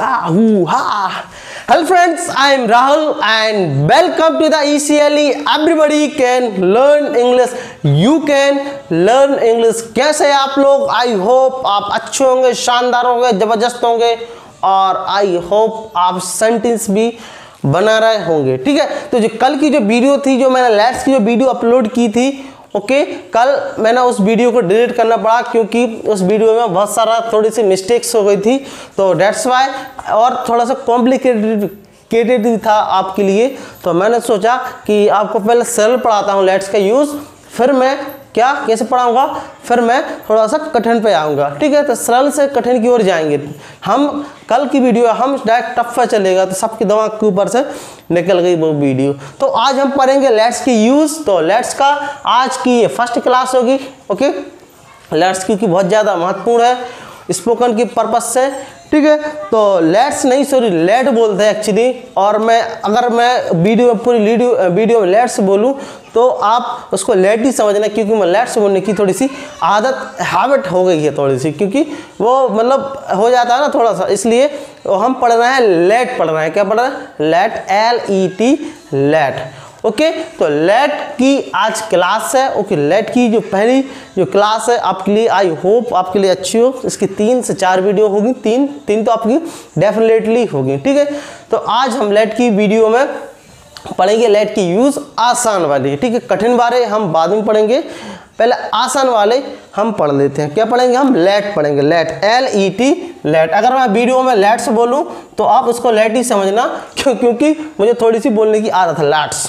Hello friends, I am Rahul and welcome to the EICLE. Everybody can learn English. You can learn English. कैसे हैं आप लोग? I hope आप अच्छे होंगे, शानदार होंगे, जबरदस्त होंगे और I hope आप सेंटेंस भी बना रहे होंगे. ठीक है, तो जो कल की जो वीडियो थी, जो मैंने लेट्स की जो वीडियो अपलोड की थी, ओके कल मैंने उस वीडियो को डिलीट करना पड़ा क्योंकि उस वीडियो में बहुत सारा थोड़ी सी मिस्टेक्स हो गई थी. तो डेट्स वाई और थोड़ा सा कॉम्प्लिकेटेड था आपके लिए. तो मैंने सोचा कि आपको पहले सरल पढ़ाता हूँ लेट्स का यूज़, फिर मैं क्या कैसे पढ़ाऊँगा, फिर मैं थोड़ा सा कठिन पे आऊँगा. ठीक है, तो सरल से कठिन की ओर जाएंगे हम. कल की वीडियो हम डायरेक्ट टफ पर चलेगा, तो सबके दिमाग के ऊपर से निकल गई वो वीडियो. तो आज हम पढ़ेंगे लेट्स की यूज़. तो लेट्स का आज की ये फर्स्ट क्लास होगी. ओके, लेट्स क्योंकि बहुत ज़्यादा महत्वपूर्ण है स्पोकन के पर्पज़ से. ठीक है, तो लेट्स नहीं सॉरी लेट बोलते हैं एक्चुअली. और मैं अगर मैं वीडियो में पूरी वीडियो में लेट्स बोलूं तो आप उसको लेट ही समझना क्योंकि मैं लेट्स बोलने की थोड़ी सी आदत हैबिट हो गई है थोड़ी सी, क्योंकि वो मतलब हो जाता है ना थोड़ा सा, इसलिए हम पढ़ रहे हैं लेट. पढ़ रहे हैं क्या? पढ़ रहे हैं लेट, LET लेट. ओके, तो लेट की आज क्लास है. ओके, लेट की जो पहली जो क्लास है आपके लिए, आई होप आपके लिए अच्छी हो. इसकी 3 से 4 वीडियो होगी, तीन तो आपकी डेफिनेटली होगी. ठीक है, तो आज हम लेट की वीडियो में पढ़ेंगे लेट की यूज़, आसान वाली. ठीक है, कठिन वाले हम बाद में पढ़ेंगे, पहले आसान वाले हम पढ़ लेते हैं. क्या पढ़ेंगे हम? लेट पढ़ेंगे, लेट, LET लेट. अगर मैं वीडियो में लेट्स बोलूं तो आप उसको लेट ही समझना क्योंकि मुझे थोड़ी सी बोलने की आदत है लेट्स.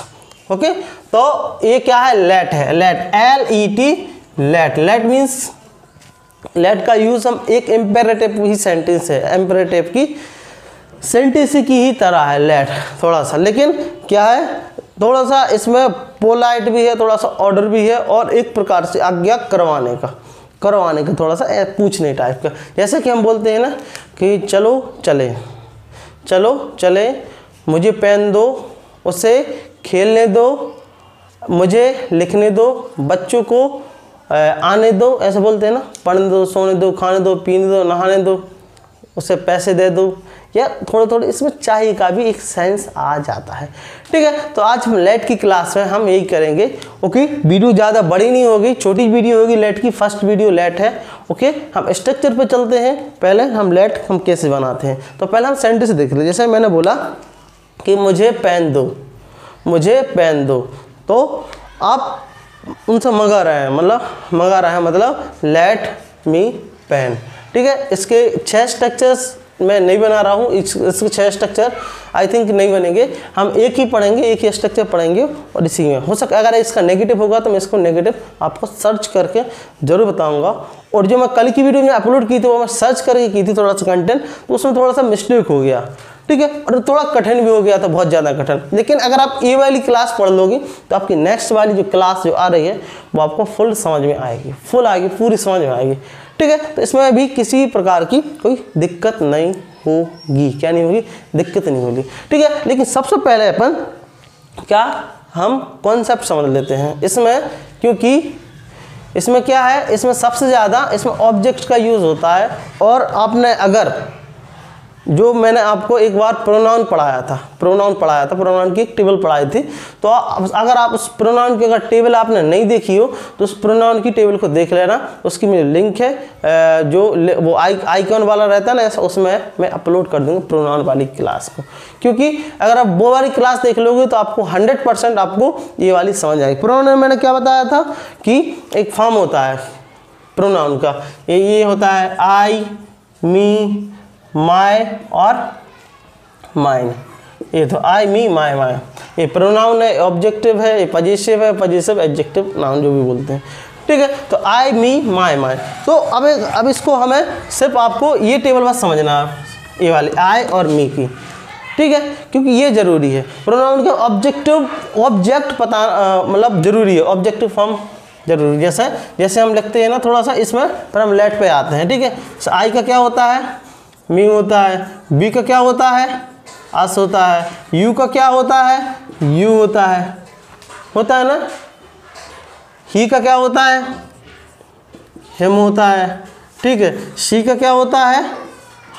ओके, तो ये क्या है? लेट है, let, LET let. Let means let का यूज़ हम एक इम्पेरेटिव ही सेंटेंस है, इम्पेरेटिव की सेंटेंस की ही तरह है लेट थोड़ा सा, लेकिन क्या है थोड़ा सा इसमें पोलाइट भी है, थोड़ा सा ऑर्डर भी है और एक प्रकार से आज्ञा करवाने का थोड़ा सा पूछने टाइप का. जैसे कि हम बोलते हैं ना कि चलो चले, चलो चले, मुझे पेन दो, उसे खेलने दो, मुझे लिखने दो, बच्चों को आने दो, ऐसे बोलते हैं ना. पढ़ने दो, सोने दो, खाने दो, पीने दो, नहाने दो, उसे पैसे दे दो, या थोड़े थोड़े इसमें चाहिए का भी एक सेंस आ जाता है. ठीक है, तो आज हम लेट की क्लास में हम यही करेंगे. ओके, वीडियो ज़्यादा बड़ी नहीं होगी, छोटी वीडियो होगी. लेट की फर्स्ट वीडियो लेट है. ओके, हम स्ट्रक्चर पे चलते हैं. पहले हम लेट हम कैसे बनाते हैं, तो पहले हम सेंटेंस देख लें. जैसे मैंने बोला कि मुझे पेन दो, मुझे पेन दो, तो आप उनसे मंगा रहे हैं मतलब लेट मी पेन. ठीक है, इसके 6 स्ट्रक्चर्स मैं नहीं बना रहा हूँ. इसके 6 स्ट्रक्चर आई थिंक नहीं बनेंगे, हम एक ही पढ़ेंगे, एक ही स्ट्रक्चर पढ़ेंगे. और इसी में हो सकता है अगर इसका नेगेटिव होगा तो मैं इसको नेगेटिव आपको सर्च करके जरूर बताऊंगा. और जो मैं कल की वीडियो में अपलोड की थी वो मैं सर्च करके की थी थोड़ा सा कंटेंट, तो उसमें थोड़ा सा मिस्टेक हो गया. ठीक है, और थोड़ा कठिन भी हो गया था, बहुत ज़्यादा कठिन. लेकिन अगर आप ये वाली क्लास पढ़ लोगे तो आपकी नेक्स्ट वाली जो क्लास जो आ रही है वो आपको फुल समझ में आएगी, पूरी समझ में आएगी. ठीक है, तो इसमें भी किसी प्रकार की कोई दिक्कत नहीं होगी. क्या नहीं होगी? दिक्कत नहीं होगी. ठीक है, लेकिन सबसे पहले अपन क्या हम कॉन्सेप्ट समझ लेते हैं इसमें, क्योंकि इसमें क्या है, इसमें सबसे ज़्यादा इसमें ऑब्जेक्ट का यूज़ होता है. और आपने अगर जो मैंने आपको एक बार प्रोनाउन पढ़ाया था, प्रोनाउन की एक टेबल पढ़ाई थी, तो अगर आप उस प्रोनाउन की अगर टेबल आपने नहीं देखी हो तो उस प्रोनाउन की टेबल को देख लेना. उसकी मेरी लिंक है जो वो आइकॉन वाला रहता है ना ऐसा, उसमें मैं अपलोड कर दूँगा प्रोनाउन वाली क्लास को, क्योंकि अगर आप वो वाली क्लास देख लोगे तो आपको 100% आपको ये वाली समझ आएगी. प्रोनाउन में मैंने क्या बताया था कि एक फॉर्म होता है प्रोनाउन का, ये होता है आई, मी, माय और माइन. ये तो आई, मी, माय ये प्रोनाउन है, ऑब्जेक्टिव है, ये पजेसिव है, पजेसिव एडजेक्टिव नाउन जो भी बोलते हैं. ठीक है, तो आई, मी, माय तो अब इसको हमें सिर्फ आपको ये टेबल बस समझना है, ये वाली आई और मी की. ठीक है, क्योंकि ये ज़रूरी है. प्रोनाउन के ऑब्जेक्ट पता मतलब ज़रूरी है, ऑब्जेक्टिव फॉर्म जरूरी. जैसे हम लिखते हैं ना थोड़ा सा इसमें, पर हम लेट पे आते हैं. ठीक है, तो आई का क्या होता है? मी होता है. बी का क्या होता है? अस होता है. यू का क्या होता है? यू होता है ना. ही का क्या होता है? हिम होता है. ठीक है, शी का क्या होता है?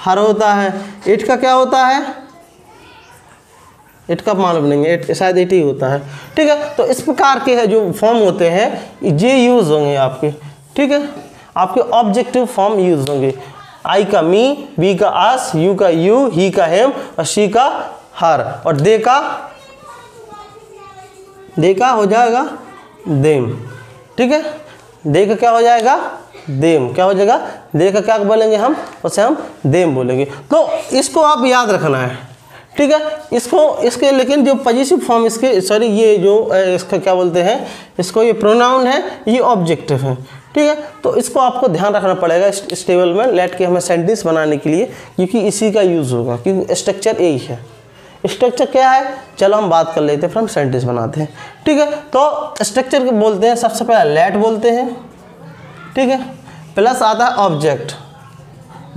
हर होता है। एट का क्या होता है, एट का मालूम नहीं है, एट शायद एट ही होता है। ठीक है, तो इस प्रकार के है जो फॉर्म होते हैं ये यूज होंगे आपके। ठीक है, आपके ऑब्जेक्टिव फॉर्म यूज होंगे। आई का मी, बी का अस, यू का यू, ही का हिम और शी का हर और दे का हो जाएगा देम। ठीक है, दे का क्या हो जाएगा देम, क्या हो जाएगा दे का क्या बोलेंगे हम, उसे हम देम बोलेंगे। तो इसको आप याद रखना है। ठीक है, इसको इसके लेकिन जो पॉजिटिव फॉर्म इसके सॉरी ये जो इसका क्या बोलते हैं इसको, ये प्रोनाउन है, ये ऑब्जेक्टिव है। ठीक है, तो इसको आपको ध्यान रखना पड़ेगा इस टेबल में लेट के हमें सेंटेंस बनाने के लिए, क्योंकि इसी का यूज़ होगा, क्योंकि स्ट्रक्चर यही है। स्ट्रक्चर क्या है, चलो हम बात कर लेते हैं, फिर हम सेंटेंस बनाते हैं। ठीक है, तो स्ट्रक्चर बोलते हैं सबसे पहले लेट बोलते हैं। ठीक है, प्लस आता है ऑब्जेक्ट,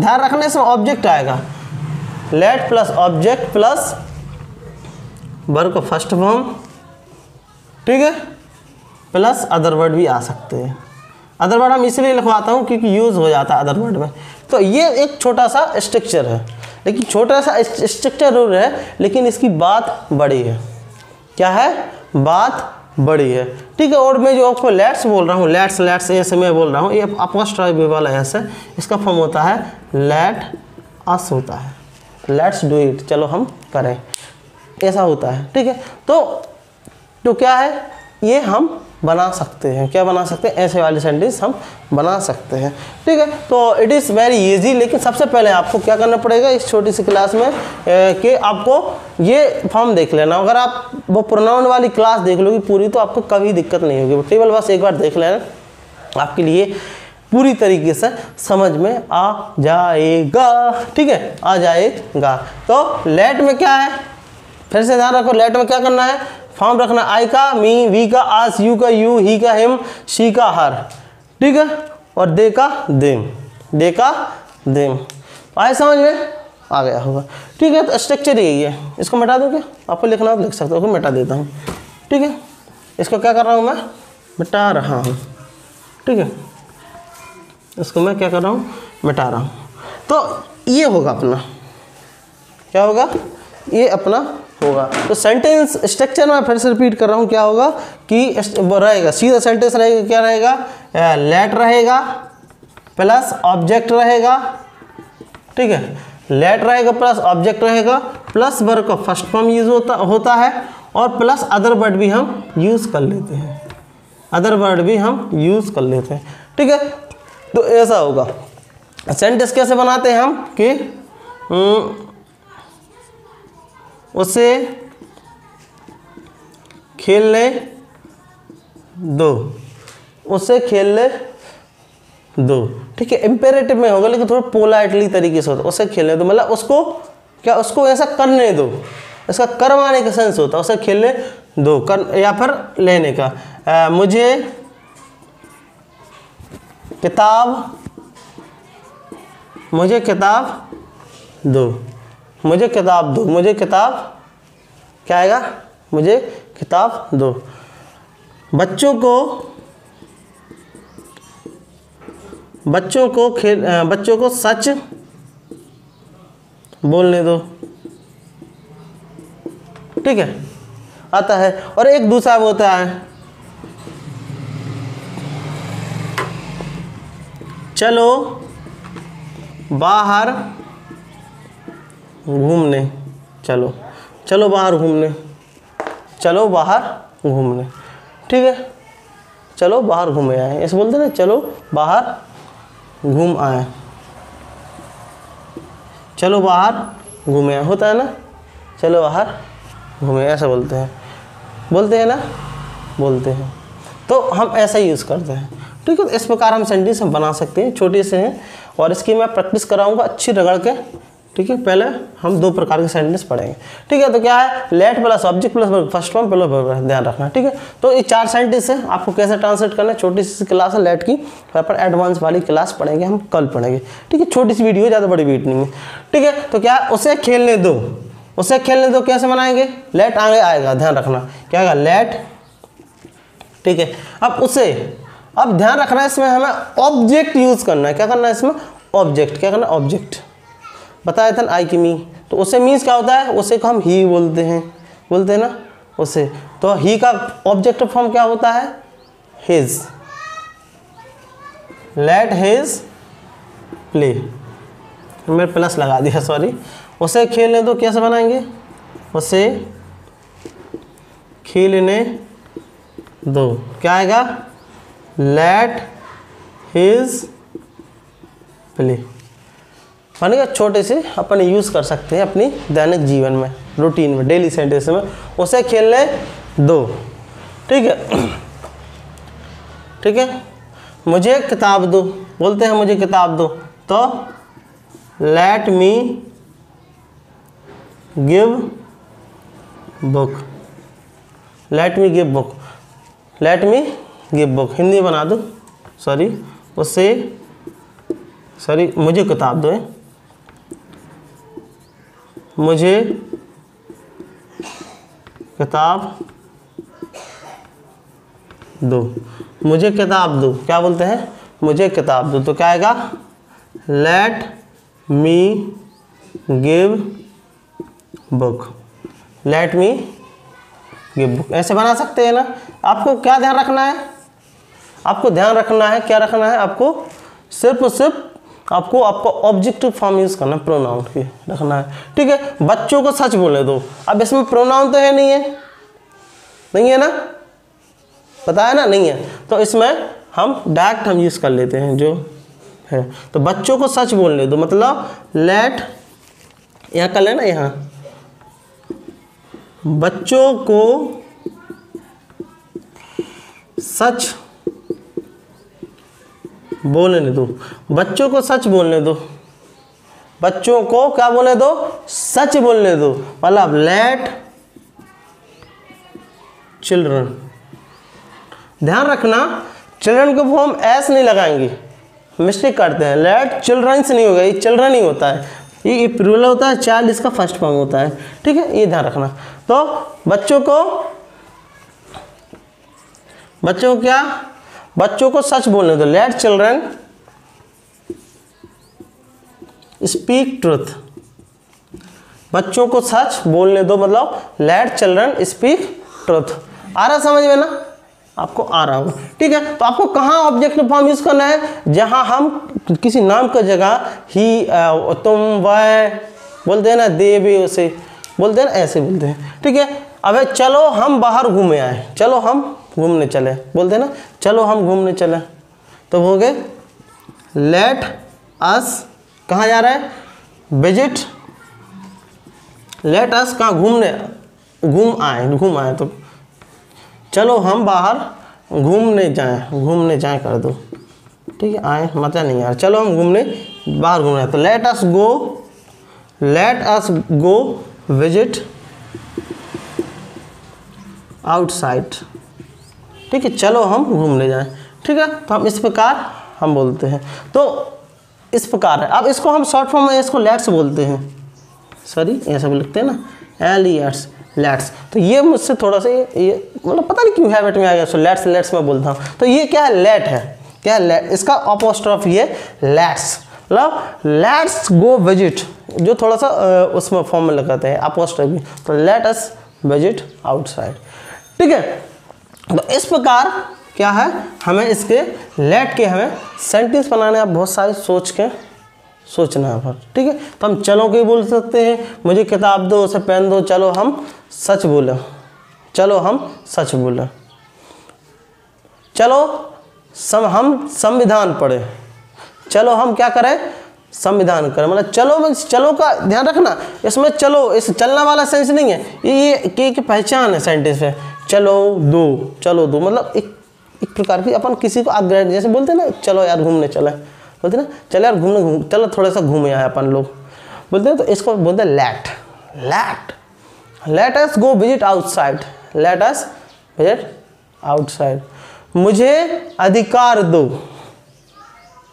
ध्यान रखने से ऑब्जेक्ट आएगा, let plus object plus verb का फर्स्ट फॉर्म। ठीक है, प्लस अदर वर्ड भी आ सकते हैं। अदर वर्ड हम इसलिए लिखवाता हूँ क्योंकि यूज़ हो जाता है अदर वर्ड में। तो ये एक छोटा सा स्ट्रक्चर है, लेकिन छोटा सा स्ट्रक्चर जरूर है, लेकिन इसकी बात बड़ी है। क्या है, बात बड़ी है। ठीक है, और मैं जो आपको लेट्स बोल रहा हूँ, लेट्स लेट्स ऐसे मैं बोल रहा हूँ, ये अपॉस्ट्रोफी वाला ऐसे इसका फॉर्म होता है लेट अस होता है, लेट्स डू इट, चलो हम करें, ऐसा होता है। ठीक है, तो क्या है, ये हम बना सकते हैं, क्या बना सकते हैं, ऐसे वाले सेंटेंस हम बना सकते हैं। ठीक है, तो इट इज़ वेरी इजी, लेकिन सबसे पहले आपको क्या करना पड़ेगा इस छोटी सी क्लास में कि आपको ये फॉर्म देख लेना। अगर आप वो प्रोनाउन वाली क्लास देख लोगे पूरी तो आपको कभी दिक्कत नहीं होगी। वो टेबल बस एक बार देख लेना, आपके लिए पूरी तरीके से समझ में आ जाएगा। ठीक है, आ जाएगा। तो लेट में क्या है, फिर से ध्यान रखो, लेट में क्या करना है, फॉर्म रखना आई का मी, वी का आस, यू का यू, ही का हिम, शी का हर। ठीक है, और दे का देम, दे का देम। आए समझ में, आ गया होगा। ठीक है, तो स्ट्रक्चर यही है। इसको मिटा दो, क्या आपको लिखना हो तो लिख सकते हो, मिटा देता हूँ। ठीक है, इसको क्या कर रहा हूँ मैं, मिटा रहा हूँ। ठीक है, इसको मैं क्या कर रहा हूँ, मिटा रहा हूँ। तो ये होगा अपना, क्या होगा, ये अपना होगा। तो सेंटेंस स्ट्रक्चर में फिर से रिपीट कर रहा हूँ, क्या होगा कि रहेगा सीधा सेंटेंस रहेगा, क्या रहेगा, लेट रहेगा प्लस ऑब्जेक्ट रहेगा। ठीक है, लेट रहेगा प्लस ऑब्जेक्ट रहेगा प्लस वर्ब का फर्स्ट फॉर्म यूज होता है और प्लस अदर वर्ड भी हम यूज़ कर लेते हैं, अदर वर्ड भी हम यूज़ कर लेते हैं। ठीक है, तो ऐसा होगा। सेंटेंस कैसे बनाते हैं हम कि उसे खेलने दो, उसे खेलने दो। ठीक है, इम्पेरेटिव में होगा लेकिन थोड़ा पोलाइटली तरीके से होता है, उसे खेलने दो मतलब उसको क्या, उसको ऐसा करने दो, इसका करवाने का सेंस होता है, उसे खेलने दो कर या फिर लेने का। मुझे किताब, मुझे किताब दो, मुझे किताब दो, मुझे किताब क्या आएगा, मुझे किताब दो। बच्चों को खेल, बच्चों को सच बोलने दो। ठीक है, आता है। और एक दूसरा होता है चलो बाहर घूमने, चलो चलो बाहर घूमने, चलो बाहर घूमने। ठीक है, चलो बाहर घूमे आए, ऐसे बोलते ना, चलो बाहर घूम आए, चलो बाहर घूमे आए होता है ना, चलो बाहर घूमे ऐसा बोलते हैं, बोलते हैं। तो हम ऐसा यूज़ करते हैं। ठीक है, तो इस प्रकार हम सेंटेंस हम बना सकते हैं, छोटे से हैं और इसकी मैं प्रैक्टिस कराऊंगा अच्छी रगड़ के। ठीक है, पहले हम दो प्रकार के सेंटेंस पढ़ेंगे। ठीक है, तो क्या है, let plus object plus first form plus, ध्यान रखना। ठीक है, तो ये चार सेंटेंस है, आपको कैसे ट्रांसलेट करना है, छोटी सी क्लास है लेट की, पर एडवांस वाली क्लास पढ़ेंगे हम, कल पढ़ेंगे। ठीक है, छोटी सी वीडियो, ज़्यादा बड़ी वीडियो नहीं है। ठीक है, तो क्या है, उसे खेलने दो, उसे खेलने दो कैसे बनाएंगे, लेट आगे आएगा, ध्यान रखना क्या आएगा, लेट। ठीक है, अब उसे, अब ध्यान रखना है इसमें हमें ऑब्जेक्ट यूज़ करना है, क्या करना है इसमें, ऑब्जेक्ट, क्या करना है, ऑब्जेक्ट। बताया था ना आई की मी, तो उसे मीन्स क्या होता है, उसे को हम ही बोलते हैं, बोलते हैं ना उसे। तो ही का ऑब्जेक्ट फॉर्म क्या होता है, हिज। लेट हिज प्ले, मैंने प्लस लगा दिया सॉरी। उसे खेलने दो, कैसे बनाएंगे, उसे खेलने दो, क्या आएगा, लेट हिज प्ले मानेगा। छोटे से अपन यूज़ कर सकते हैं अपनी दैनिक जीवन में, रूटीन में, डेली सेंटेंस में, उसे खेलने दो। ठीक है, ठीक है। मुझे किताब दो, बोलते हैं मुझे किताब दो, तो let me give book, let me give book, let me give book, Hindi बना दो सॉरी, उसे सॉरी मुझे किताब दो, मुझे किताब दो, मुझे किताब दो, क्या बोलते हैं, मुझे किताब दो, तो क्या आएगा, let me give book, let me give book, ऐसे बना सकते हैं ना। आपको क्या ध्यान रखना है, आपको ध्यान रखना है, क्या रखना है आपको, सिर्फ और सिर्फ आपको आपका ऑब्जेक्टिव फॉर्म यूज़ करना, प्रोनाउन के रखना है। ठीक है, बच्चों को सच बोले दो, अब इसमें प्रोनाउन तो है नहीं, है नहीं है ना, पता है ना, नहीं है, तो इसमें हम डायरेक्ट हम यूज़ कर लेते हैं जो है। तो बच्चों को सच बोलने दो, मतलब लेट, यहाँ कर लेना, यहाँ बच्चों को सच बोलने दो, बच्चों को सच बोलने दो, बच्चों को क्या बोलने दो, सच बोलने दो, मतलब लेट चिल्ड्रन। ध्यान रखना चिल्ड्रन को फॉर्म एस नहीं लगाएंगे, मिस्टेक करते हैं, लेट चिल्ड्रन से नहीं होगा, ये चिल्ड्रन ही होता है, ये प्लूरल होता है, चाइल्ड इसका फर्स्ट फॉर्म होता है। ठीक है, ये ध्यान रखना। तो बच्चों को, बच्चों क्या, बच्चों को सच बोलने दो, लेट चिल्ड्रन स्पीक ट्रुथ, बच्चों को सच बोलने दो मतलब लेट चिल्ड्रन स्पीक ट्रुथ। आ रहा समझ में ना, आपको आ रहा होगा। ठीक है, तो आपको कहाँ ऑब्जेक्ट फॉर्म यूज़ करना है, जहाँ हम किसी नाम का जगह ही, तुम, वह बोलते हैं ना, दे भी उसे बोलते हैं ना, ऐसे बोलते हैं। ठीक है, अबे चलो हम बाहर घूमे आए, चलो हम घूमने चले, बोलते हैं ना, चलो हम घूमने चले, तो हो गए लेट अस, कहाँ जा रहा है, विजिट, लेट अस कहाँ, घूमने, घूम आए, घूम आए, तो चलो हम बाहर घूमने जाएं, घूमने जाएं कर दो। ठीक है, आए मजा नहीं यार, चलो हम घूमने बाहर घूमने, तो let us go, let us go visit outside. ठीक है, चलो हम घूमने जाएं। ठीक है, तो हम इस प्रकार हम बोलते हैं, तो इस प्रकार है। अब इसको हम शॉर्ट फॉर्म में इसको लेट्स बोलते हैं, सॉरी ऐसा भी लिखते हैं ना, एलियट्स, लेट्स। तो ये मुझसे थोड़ा सा ये मतलब पता नहीं क्यों हैबिट में आ गया, सो लेट्स लेट्स मैं बोलता हूँ। तो ये क्या है, लेट है, क्या है लेट, इसका अपोस्ट्रोफ ये लेट्स, मतलब लेट्स गो विजिट, जो थोड़ा सा उसमें फॉर्म में लगाते हैं अपोस्ट्रोफ, तो लेट अस विजिट आउटसाइड। ठीक है, तो इस प्रकार क्या है, हमें इसके लेट के हमें सेंटेंस बनाने आप बहुत सारे सोच के सोचना है पर। ठीक है, तो हम चलो के बोल सकते हैं, मुझे किताब दो, उसे पेन दो, चलो हम सच बोले, चलो हम सच बोले, चलो हम संविधान पढ़े, चलो हम क्या करें, संविधान करें, मतलब चलो में चलो का ध्यान रखना, इसमें चलो इस चलना वाला सेंस नहीं है, ये की पहचान है सेंटेंस है, चलो दो, चलो दो मतलब एक प्रकार की अपन किसी को आग्रह, जैसे बोलते हैं ना, चलो यार घूमने चले, बोलते ना, चलो यार घूमने चलो थोड़ा सा घूमे आए अपन लोग, बोलते हैं, तो इसको बोलते हैं let, let let us go visit outside, let us visit outside. मुझे अधिकार दो,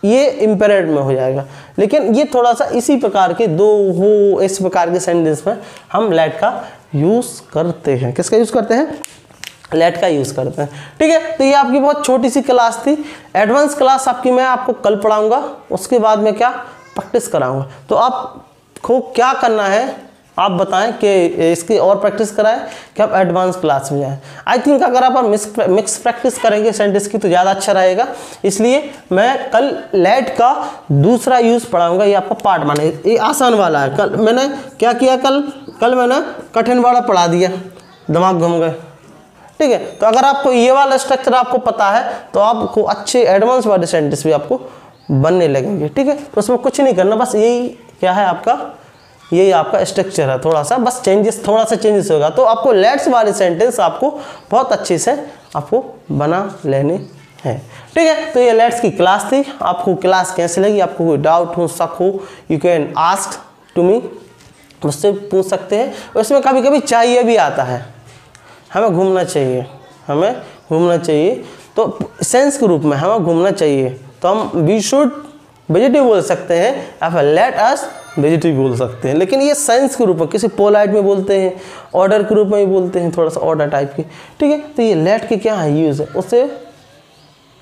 ये इम्पेरेटिव में हो जाएगा, लेकिन ये थोड़ा सा इसी प्रकार के दो हो, इस प्रकार के सेंटेंस में हम लेट का यूज़ करते हैं, किसका यूज़ करते हैं, लेट का यूज़ करते हैं। ठीक है, तो ये आपकी बहुत छोटी सी क्लास थी, एडवांस क्लास आपकी मैं आपको कल पढ़ाऊँगा, उसके बाद मैं क्या प्रैक्टिस कराऊँगा, तो आप को क्या करना है आप बताएं कि इसकी और प्रैक्टिस कराएं कि आप एडवांस क्लास में जाएं। आई थिंक अगर आप मिक्स प्रैक्टिस करेंगे सेंटेंस की तो ज़्यादा अच्छा रहेगा, इसलिए मैं कल लेट का दूसरा यूज़ पढ़ाऊंगा। ये आपका पार्ट माने, ये आसान वाला है। कल मैंने क्या किया, कल मैंने कठिन वाला पढ़ा दिया, दिमाग घूम गए, ठीक है। तो अगर आपको ये वाला स्ट्रक्चर आपको पता है तो आपको अच्छे एडवांस वाले सेंटेंस भी आपको बनने लगेंगे, ठीक है। तो उसमें कुछ नहीं करना, बस यही क्या है आपका, यही आपका स्ट्रक्चर है। थोड़ा सा बस चेंजेस, थोड़ा सा चेंजेस होगा तो आपको लेट्स वाले सेंटेंस आपको बहुत अच्छे से आपको बना लेने हैं, ठीक है। तो ये लेट्स की क्लास थी। आपको क्लास कैसी लगी, आपको कोई डाउट हो, शक हो, you can ask to me, मुझसे पूछ सकते हैं। और इसमें कभी कभी चाहिए भी आता है, हमें घूमना चाहिए, हमें घूमना चाहिए तो सेंस के रूप में हमें घूमना चाहिए, तो हम वी शुड वेजिटेबल बोल सकते हैं या फिर लेट अस वेजिटेबल बोल सकते हैं। लेकिन ये साइंस के रूप में, किसी पोलाइट में बोलते हैं, ऑर्डर के रूप में भी बोलते हैं, थोड़ा सा ऑर्डर टाइप की, ठीक है। तो ये लेट के क्या है यूज़ है,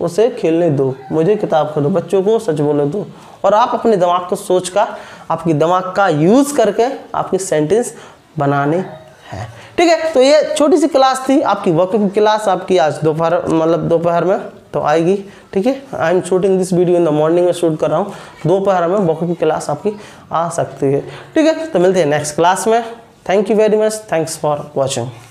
उसे खेलने दो, मुझे किताब खोलो, बच्चों को सच बोलने दो। और आप अपने दिमाग को सोच का, आपके दिमाग का यूज़ करके आपके सेंटेंस बनाने हैं, ठीक है। तो ये छोटी सी क्लास थी आपकी, वर्कअप क्लास आपकी आज दोपहर, मतलब दोपहर में तो आएगी, ठीक है। I am shooting this video in the morning में शूट कर रहा हूँ, दोपहर में वॉकिंग क्लास आपकी आ सकती है, ठीक है। तो मिलते हैं नेक्स्ट क्लास में। Thank you very much, thanks for watching.